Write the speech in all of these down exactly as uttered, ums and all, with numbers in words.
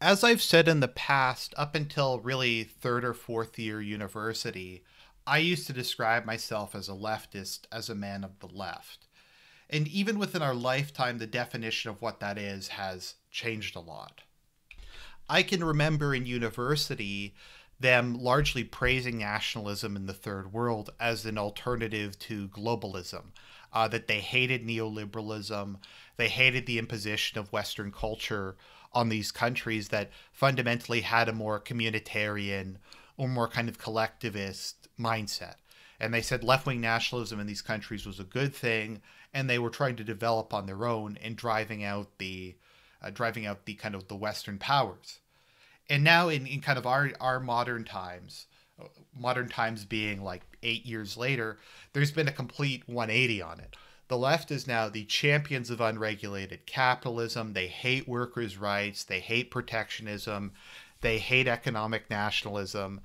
As I've said in the past, up until really third or fourth year university, I used to describe myself as a leftist, as a man of the left. And even within our lifetime, the definition of what that is has changed a lot. I can remember in university them largely praising nationalism in the third world as an alternative to globalism, uh, that they hated neoliberalism, they hated the imposition of Western culture on these countries that fundamentally had a more communitarian or more kind of collectivist mindset. And they said left-wing nationalism in these countries was a good thing, and they were trying to develop on their own and driving out the uh, driving out the kind of the Western powers. And now in, in kind of our, our modern times, modern times being like eight years later, there's been a complete one eighty on it. The left is now the champions of unregulated capitalism. They hate workers' rights. They hate protectionism. They hate economic nationalism.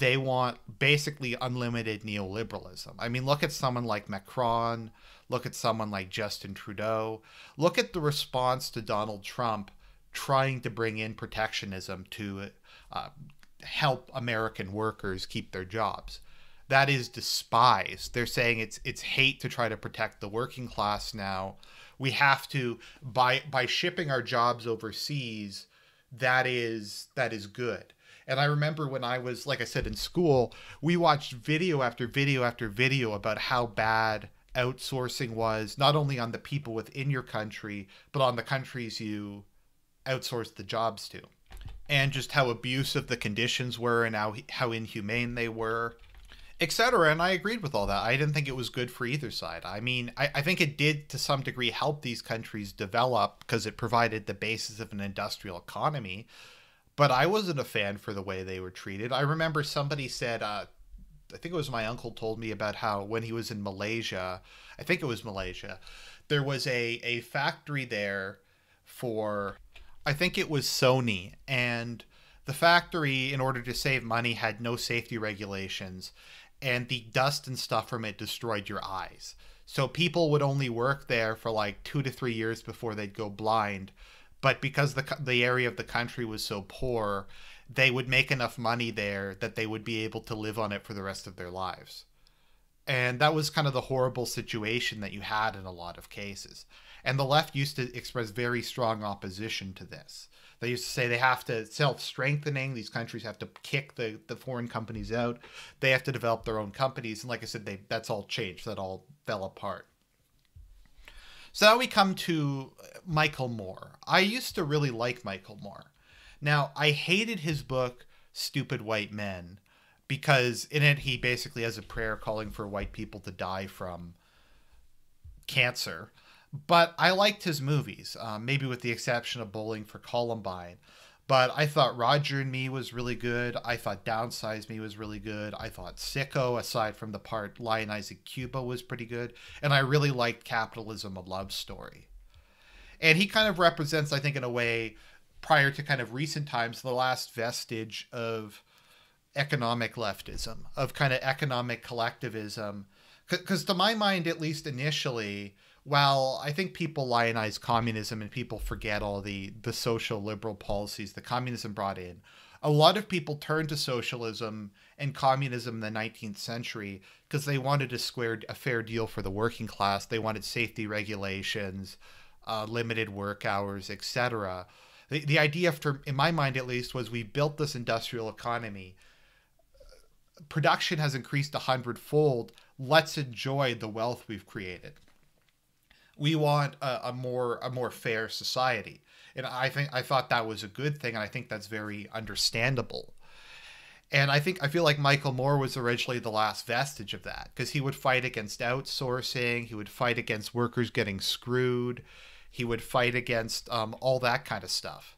They want basically unlimited neoliberalism. I mean, look at someone like Macron. Look at someone like Justin Trudeau. Look at the response to Donald Trump trying to bring in protectionism to uh, help American workers keep their jobs. That is despised. They're saying it's it's hate to try to protect the working class now. We have to, by by shipping our jobs overseas, that is that is good. And I remember when I was, like I said, in school, we watched video after video after video about how bad outsourcing was, not only on the people within your country, but on the countries you outsourced the jobs to, and just how abusive the conditions were and how how inhumane they were, et cetera. And I agreed with all that. I didn't think it was good for either side. I mean, I, I think it did to some degree help these countries develop because it provided the basis of an industrial economy. But I wasn't a fan for the way they were treated. I remember somebody said, uh, I think it was my uncle told me about how when he was in Malaysia, I think it was Malaysia, there was a, a factory there for, I think it was Sony. And the factory, in order to save money, had no safety regulations, and the dust and stuff from it destroyed your eyes. So people would only work there for like two to three years before they'd go blind. But because the, the area of the country was so poor, they would make enough money there that they would be able to live on it for the rest of their lives. And that was kind of the horrible situation that you had in a lot of cases. And the left used to express very strong opposition to this. They used to say they have to self-strengthening. These countries have to kick the, the foreign companies out. They have to develop their own companies. And like I said, they, that's all changed. That all fell apart. So now we come to Michael Moore. I used to really like Michael Moore. Now, I hated his book, Stupid White Men, because in it he basically has a prayer calling for white people to die from cancer. But I liked his movies, uh, maybe with the exception of Bowling for Columbine. But I thought Roger and Me was really good. I thought Downsize Me was really good. I thought Sicko, aside from the part lionizing Cuba, was pretty good. And I really liked Capitalism, A Love Story. And he kind of represents, I think, in a way, prior to kind of recent times, the last vestige of economic leftism, of kind of economic collectivism. Because to my mind, at least initially, while I think people lionize communism and people forget all the, the social liberal policies that communism brought in, a lot of people turned to socialism and communism in the nineteenth century because they wanted a, squared, a fair deal for the working class. They wanted safety regulations, uh, limited work hours, et cetera. The, the idea, for, in my mind at least, was we built this industrial economy. Production has increased a hundredfold. Let's enjoy the wealth we've created. We want a, a more a more fair society, and I think I thought that was a good thing, and I think that's very understandable. And I think I feel like Michael Moore was originally the last vestige of that because he would fight against outsourcing, he would fight against workers getting screwed, he would fight against um, all that kind of stuff.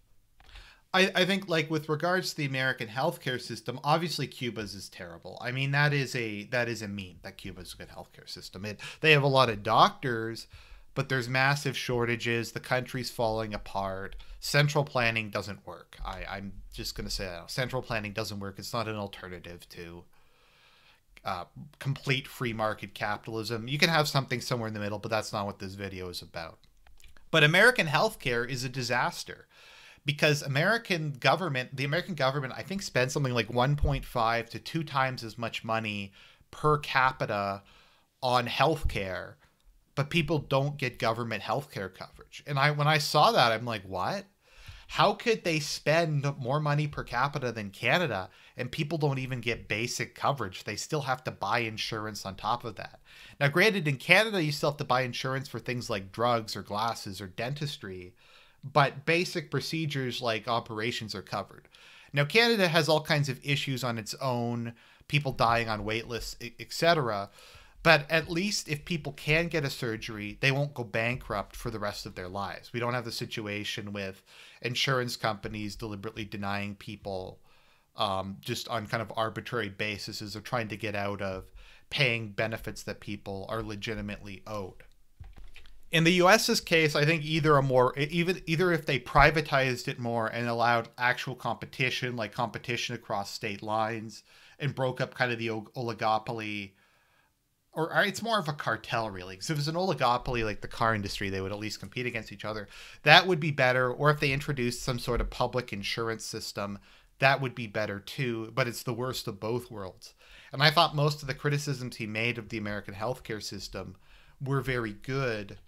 I, I think like with regards to the American healthcare system, obviously Cuba's is terrible. I mean that is a that is a meme that Cuba's a good healthcare system. It they have a lot of doctors. But there's massive shortages. The country's falling apart. Central planning doesn't work. I, I'm just going to say that. Central planning doesn't work. It's not an alternative to uh, complete free market capitalism. You can have something somewhere in the middle, but that's not what this video is about. But American healthcare is a disaster because American government, the American government, I think, spends something like one point five to two times as much money per capita on healthcare, but people don't get government healthcare coverage. And I, when I saw that, I'm like, what? How could they spend more money per capita than Canada and people don't even get basic coverage? They still have to buy insurance on top of that. Now, granted, in Canada, you still have to buy insurance for things like drugs or glasses or dentistry, but basic procedures like operations are covered. Now, Canada has all kinds of issues on its own, people dying on wait lists, et cetera. But at least if people can get a surgery, they won't go bankrupt for the rest of their lives. We don't have the situation with insurance companies deliberately denying people um, just on kind of arbitrary basis as they're trying to get out of paying benefits that people are legitimately owed. In the U S's case, I think either a more even either if they privatized it more and allowed actual competition, like competition across state lines, and broke up kind of the oligopoly. Or it's more of a cartel, really. Because if it was an oligopoly like the car industry, they would at least compete against each other. That would be better. Or if they introduced some sort of public insurance system, that would be better too. But it's the worst of both worlds. And I thought most of the criticisms he made of the American healthcare system were very good.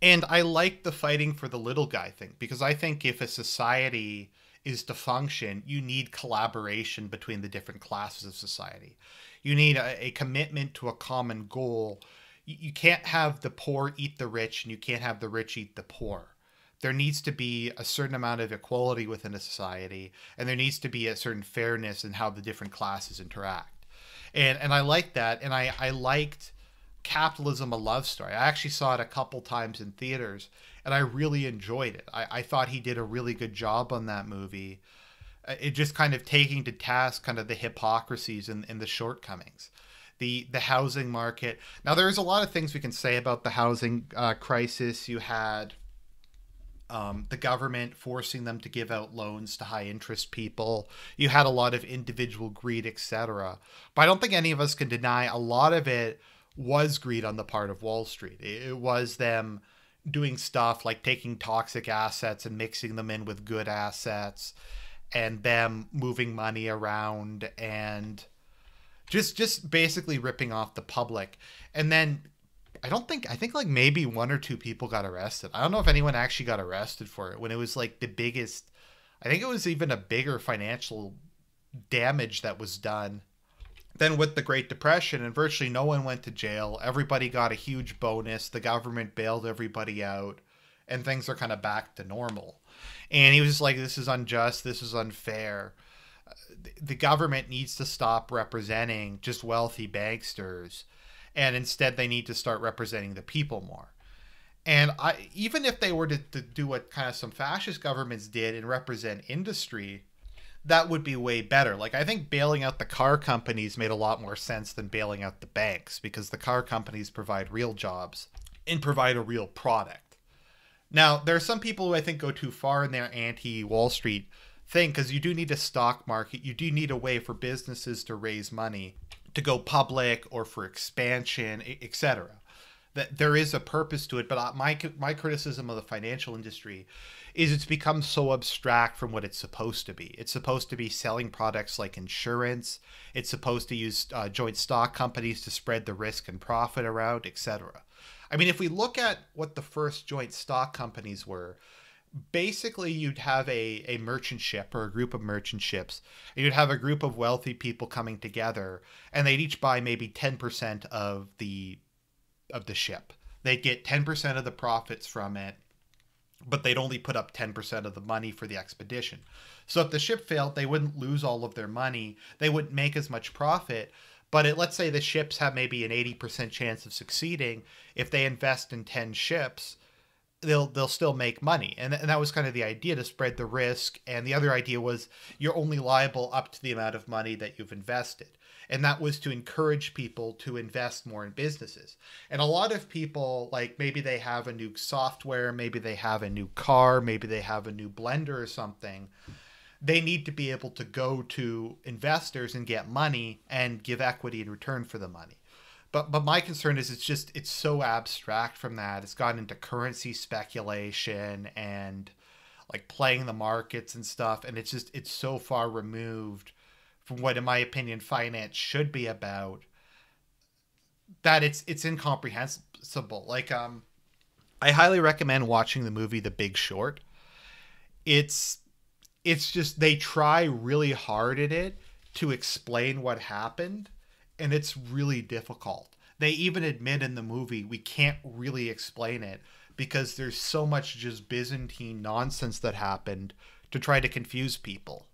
And I like the fighting for the little guy thing, because I think if a society is to function, you need collaboration between the different classes of society. You need a, a commitment to a common goal. You, you can't have the poor eat the rich, and you can't have the rich eat the poor. There needs to be a certain amount of equality within a society, and there needs to be a certain fairness in how the different classes interact. And and I like that, and I, I liked Capitalism, A Love Story. I actually saw it a couple times in theaters, and I really enjoyed it. I, I thought he did a really good job on that movie. It just kind of taking to task kind of the hypocrisies and, and the shortcomings, the the housing market. Now, there's a lot of things we can say about the housing uh, crisis. You had um, the government forcing them to give out loans to high interest people. You had a lot of individual greed, et cetera. But I don't think any of us can deny a lot of it was greed on the part of Wall Street. It was them doing stuff like taking toxic assets and mixing them in with good assets, and them moving money around and just just basically ripping off the public. And then I don't think, I think like maybe one or two people got arrested. I don't know if anyone actually got arrested for it, when it was like the biggest, I think it was even a bigger financial damage that was done than with the Great Depression, and virtually no one went to jail. Everybody got a huge bonus. The government bailed everybody out, and things are kind of back to normal. And he was just like, this is unjust. This is unfair. The government needs to stop representing just wealthy banksters, and instead they need to start representing the people more. And I, even if they were to, to do what kind of some fascist governments did and represent industry, that would be way better. Like, I think bailing out the car companies made a lot more sense than bailing out the banks, because the car companies provide real jobs and provide a real product. Now, there are some people who I think go too far in their anti-Wall Street thing, because you do need a stock market. You do need a way for businesses to raise money, to go public, or for expansion, et cetera. That there is a purpose to it, but my, my criticism of the financial industry is it's become so abstract from what it's supposed to be. It's supposed to be selling products like insurance. It's supposed to use uh, joint stock companies to spread the risk and profit around, et cetera. I mean, if we look at what the first joint stock companies were, basically you'd have a, a merchant ship or a group of merchant ships, and you'd have a group of wealthy people coming together, and they'd each buy maybe ten percent of the of the ship. They'd get ten percent of the profits from it, but they'd only put up ten percent of the money for the expedition. So if the ship failed, they wouldn't lose all of their money. They wouldn't make as much profit. But it, let's say the ships have maybe an eighty percent chance of succeeding. If they invest in ten ships, they'll they'll still make money. And, th and that was kind of the idea, to spread the risk. And the other idea was you're only liable up to the amount of money that you've invested. And that was to encourage people to invest more in businesses. And a lot of people, like maybe they have a new software, maybe they have a new car, maybe they have a new blender or something. They need to be able to go to investors and get money and give equity in return for the money. But but my concern is it's just, it's so abstract from that. It's gotten into currency speculation and like playing the markets and stuff. And it's just, it's so far removed from what, in my opinion, finance should be about, that it's, it's incomprehensible. Like, um, I highly recommend watching the movie The Big Short. It's, it's just, they try really hard at it to explain what happened, and it's really difficult. They even admit in the movie, we can't really explain it because there's so much just Byzantine nonsense that happened to try to confuse people.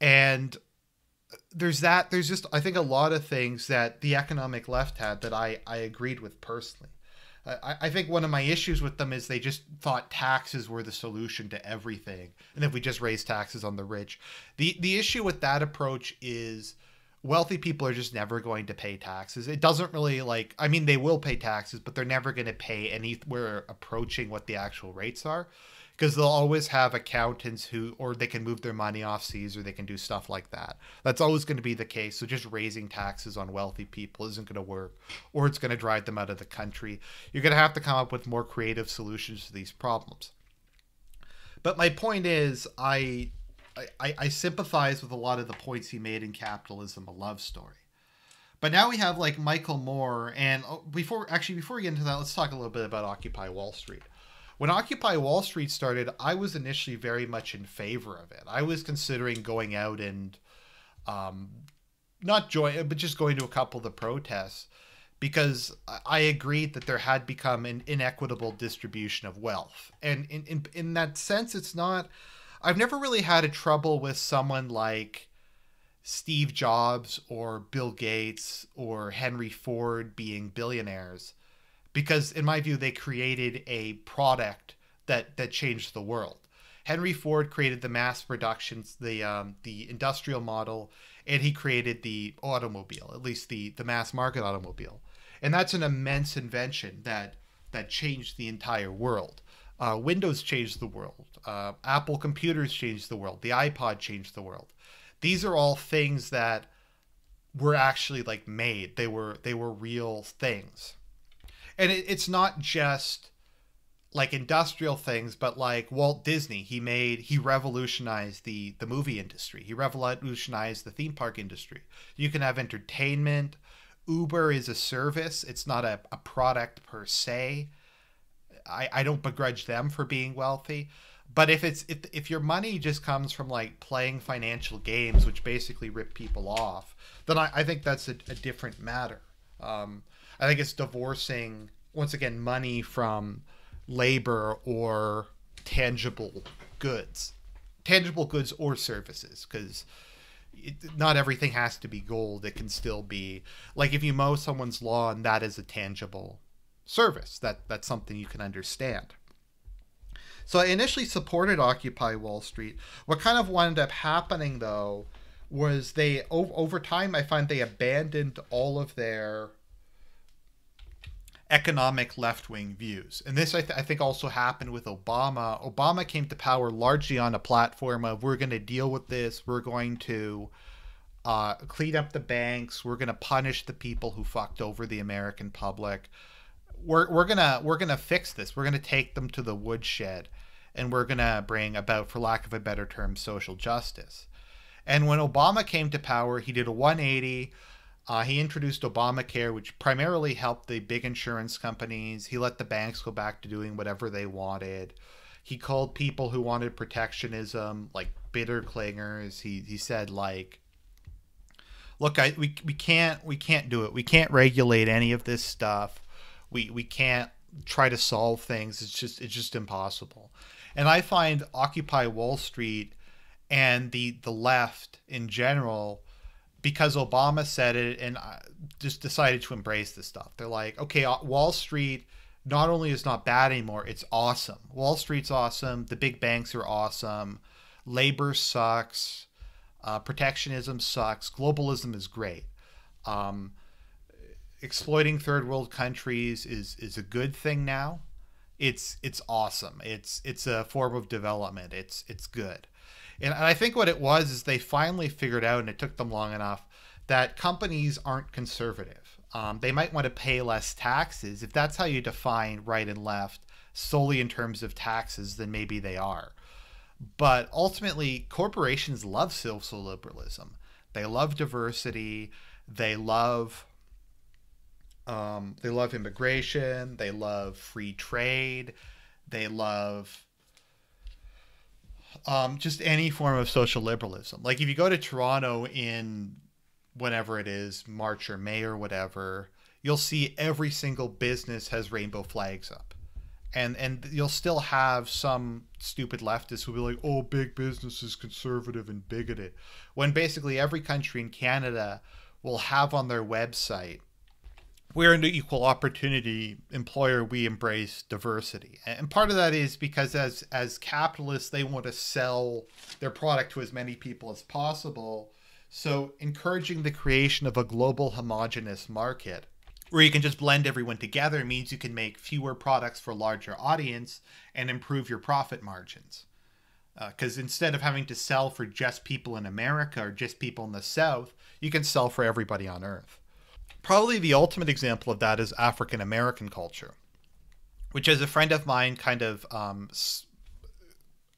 And there's that, there's just, I think, a lot of things that the economic left had that I, I agreed with personally. I, I think one of my issues with them is they just thought taxes were the solution to everything, and if we just raise taxes on the rich. The, the issue with that approach is wealthy people are just never going to pay taxes. It doesn't really, like, I mean, they will pay taxes, but they're never going to pay anywhere approaching what the actual rates are, because they'll always have accountants who, or they can move their money off seas, or they can do stuff like that. That's always going to be the case. So just raising taxes on wealthy people isn't going to work, or it's going to drive them out of the country. You're going to have to come up with more creative solutions to these problems. But my point is, I, I, I sympathize with a lot of the points he made in Capitalism: A Love Story. But now we have like Michael Moore, and before, actually, before we get into that, let's talk a little bit about Occupy Wall Street. When Occupy Wall Street started, I was initially very much in favor of it. I was considering going out and um, not join, but just going to a couple of the protests, because I agreed that there had become an inequitable distribution of wealth. And in, in, in that sense, it's not, I've never really had a trouble with someone like Steve Jobs or Bill Gates or Henry Ford being billionaires, because in my view, they created a product that, that changed the world. Henry Ford created the mass productions, the um, the industrial model, and he created the automobile, at least the, the mass market automobile. And that's an immense invention that, that changed the entire world. Uh, Windows changed the world. Uh, Apple computers changed the world. The iPod changed the world. These are all things that were actually like made. They were, they were real things. And it's not just like industrial things, but like Walt Disney, he made, he revolutionized the, the movie industry. He revolutionized the theme park industry. You can have entertainment. Uber is a service. It's not a, a product per se. I, I don't begrudge them for being wealthy. But if it's, if, if your money just comes from like playing financial games, which basically rip people off, then I, I think that's a, a different matter. Um, I think it's divorcing, once again, money from labor or tangible goods, tangible goods or services, because not everything has to be gold. It can still be, like, if you mow someone's lawn, that is a tangible service. That, that's something you can understand. So I initially supported Occupy Wall Street. What kind of wound up happening, though, was they, over time, I find they abandoned all of their economic left-wing views. And this, I, th I think, also happened with Obama. Obama came to power largely on a platform of, we're going to deal with this. We're going to uh, clean up the banks. We're going to punish the people who fucked over the American public. We're, we're gonna, we're gonna fix this. We're going to take them to the woodshed, and we're going to bring about, for lack of a better term, social justice. And when Obama came to power, he did a one eighty. Uh, he introduced Obamacare, which primarily helped the big insurance companies. He let the banks go back to doing whatever they wanted. He called people who wanted protectionism like bitter clingers. He he said, like, look, I we we can't we can't do it. We can't regulate any of this stuff. We we can't try to solve things. It's just it's just impossible. And I find Occupy Wall Street and the the left in general, because Obama said it and just decided to embrace this stuff. They're like, okay, Wall Street not only is not bad anymore, it's awesome. Wall Street's awesome. The big banks are awesome. Labor sucks. Uh, protectionism sucks. Globalism is great. Um, exploiting third world countries is, is a good thing now. It's, it's awesome. It's, it's a form of development. It's, it's good. And I think what it was is they finally figured out, and it took them long enough, that companies aren't conservative. Um, they might want to pay less taxes. If that's how you define right and left, solely in terms of taxes than maybe they are. But ultimately, corporations love social liberalism. They love diversity. They love um, they love immigration. They love free trade. They love um, just any form of social liberalism. Like if you go to Toronto in whenever it is, March or May or whatever, you'll see every single business has rainbow flags up. And and you'll still have some stupid leftists who'll be like, oh, big business is conservative and bigoted. When basically every country in Canada will have on their website, we're an equal opportunity employer, we embrace diversity. And part of that is because as, as capitalists, they want to sell their product to as many people as possible. So encouraging the creation of a global homogenous market where you can just blend everyone together means you can make fewer products for a larger audience and improve your profit margins. Because uh, instead of having to sell for just people in America or just people in the South, you can sell for everybody on Earth. Probably the ultimate example of that is African American culture, which as a friend of mine kind of um,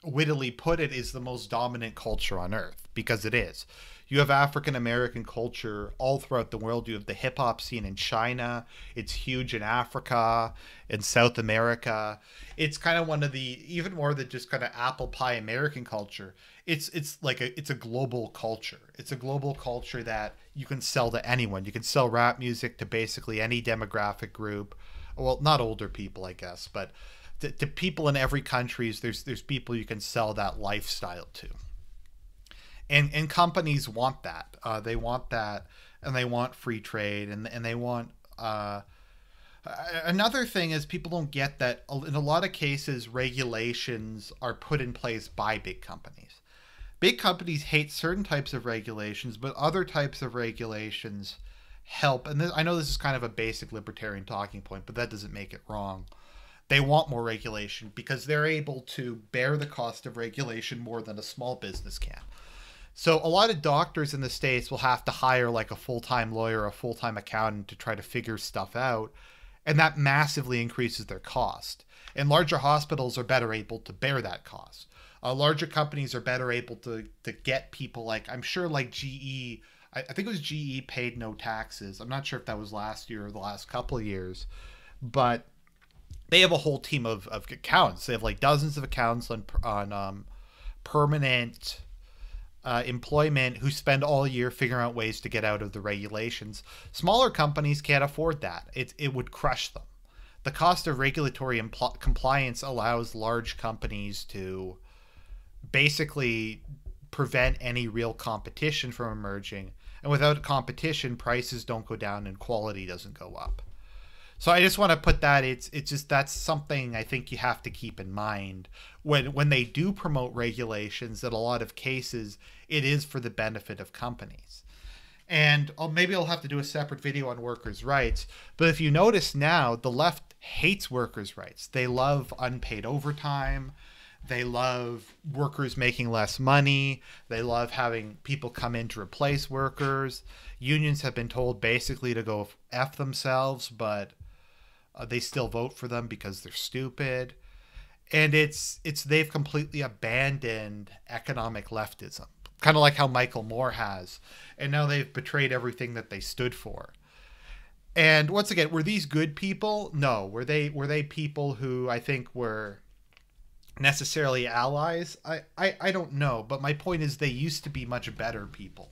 wittily put it, is the most dominant culture on Earth, because it is. You have African American culture all throughout the world. You have the hip hop scene in China. It's huge in Africa, in South America. It's kind of one of the, even more than just kind of apple pie American culture. It's it's like a it's a global culture. It's a global culture that you can sell to anyone. You can sell rap music to basically any demographic group. Well, not older people, I guess, but to, to people in every country, there's there's people you can sell that lifestyle to. And, and companies want that. Uh, they want that, and they want free trade, and, and they want... Uh, another thing is people don't get that in a lot of cases, regulations are put in place by big companies. Big companies hate certain types of regulations, but other types of regulations help. And this, I know this is kind of a basic libertarian talking point, but that doesn't make it wrong. They want more regulation because they're able to bear the cost of regulation more than a small business can. So a lot of doctors in the States will have to hire like a full-time lawyer, a full-time accountant to try to figure stuff out. And that massively increases their cost. And larger hospitals are better able to bear that cost. Uh, larger companies are better able to, to get people like, I'm sure like G E, I, I think it was G E paid no taxes. I'm not sure if that was last year or the last couple of years, but they have a whole team of, of accountants. They have like dozens of accountants on, on um, permanent... Uh, employment who spend all year figuring out ways to get out of the regulations. Smaller companies can't afford that. It, it would crush them. The cost of regulatory compliance allows large companies to basically prevent any real competition from emerging. And without competition, prices don't go down and quality doesn't go up. So I just want to put that it's it's just that's something I think you have to keep in mind when when they do promote regulations. That a lot of cases it is for the benefit of companies, and I'll, maybe I'll have to do a separate video on workers' rights. But if you notice now, the left hates workers' rights. They love unpaid overtime. They love workers making less money. They love having people come in to replace workers. Unions have been told basically to go F themselves, but Uh, they still vote for them because they're stupid. And it's it's they've completely abandoned economic leftism, kind of like how Michael Moore has. And now they've betrayed everything that they stood for. And once again, were these good people? No. Were they were they people who I think were necessarily allies? I, I, I don't know. But my point is they used to be much better people.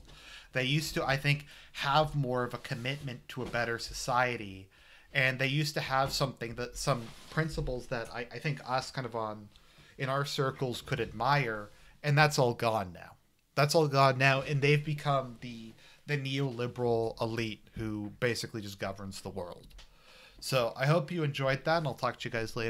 They used to, I think, have more of a commitment to a better society. And they used to have something that some principles that I, I think us kind of on in our circles could admire. And that's all gone now. That's all gone now. And they've become the, the neoliberal elite who basically just governs the world. So I hope you enjoyed that, and I'll talk to you guys later.